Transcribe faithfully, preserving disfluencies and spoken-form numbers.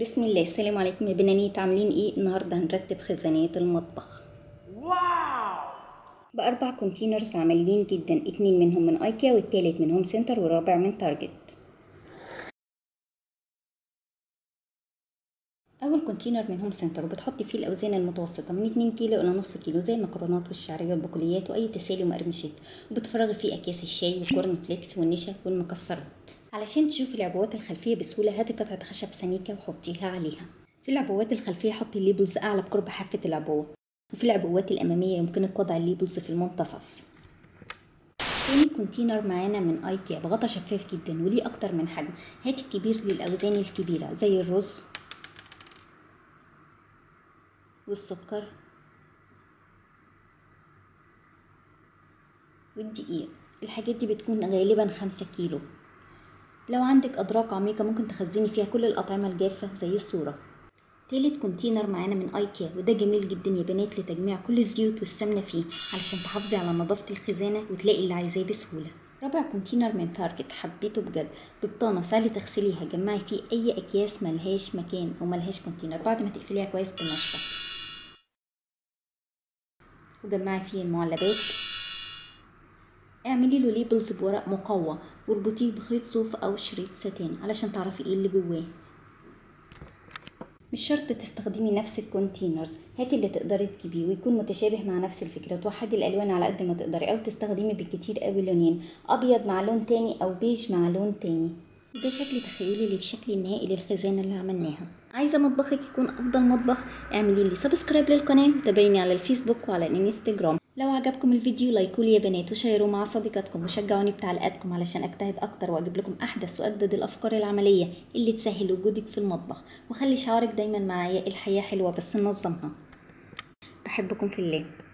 بسم الله. السلام عليكم يا بنانيت، عاملين ايه النهارده؟ هنرتب خزانات المطبخ واو باربع كونتينرز عمليين جدا، اتنين منهم من ايكيا والتالت من هوم سنتر والرابع من تارجت. اول كونتينر من هوم سنتر وبتحطي فيه الاوزان المتوسطه من اتنين كيلو الى نص كيلو زي المكرونات والشعريه والبقوليات واي تسالي ومقرمشات، وبتفرغي فيه اكياس الشاي والكورن فليكس والنشا والمكسرات. علشان تشوفي العبوات الخلفيه بسهوله هاتي قطعه خشب سميكه وحطيها عليها. في العبوات الخلفيه حطي الليبلز اعلى بقرب حافه العبوه، وفي العبوات الاماميه يمكنك وضع الليبلز في المنتصف. تاني كونتينر معانا من ايكيا بغطا شفاف جدا وليه اكتر من حجم، هاتي الكبير للاوزان الكبيره زي الرز والسكر والدقيق، الحاجات دي بتكون غالبا خمسة كيلو. لو عندك أدراك عميقة ممكن تخزني فيها كل الأطعمة الجافة زي الصورة. تالت كونتينر معانا من ايكيا وده جميل جدا يا بنات لتجميع كل الزيوت والسمنة فيه علشان تحافظي على نظافة الخزانة وتلاقي اللي عايزاه بسهولة. رابع كونتينر من تارجت حبيته بجد، ببطانة سهل تغسليها، جمعي فيه أي أكياس ملهاش مكان أو ملهاش كونتينر بعد ما تقفليها كويس بالنشفة، وجمعي فيه المعلبات. اعملي له ليبلز بورق مقوى واربطيه بخيط صوف او شريط ستان علشان تعرفي ايه اللي جواه. مش شرط تستخدمي نفس الكونتينرز، هاتي اللي تقدري تجيبيه ويكون متشابه مع نفس الفكره، توحدي الالوان على قد ما تقدري او تستخدمي بالكتير قوي لونين، ابيض مع لون تاني او بيج مع لون تاني. ده شكل تخيلي للشكل النهائي للخزانه اللي عملناها. عايزه مطبخك يكون افضل مطبخ؟ اعملي لي سبسكرايب للقناه وتابعيني على الفيسبوك وعلى الانستجرام. لو عجبكم الفيديو لايكوا لي يا بنات وشيروه مع صديقاتكم وشجعوني بتعليقاتكم علشان اجتهد اكتر واجيب لكم احدث واجدد الافكار العمليه اللي تسهل وجودك في المطبخ. وخلي شعارك دايما معايا، الحياه حلوه بس ننظمها. بحبكم في الله.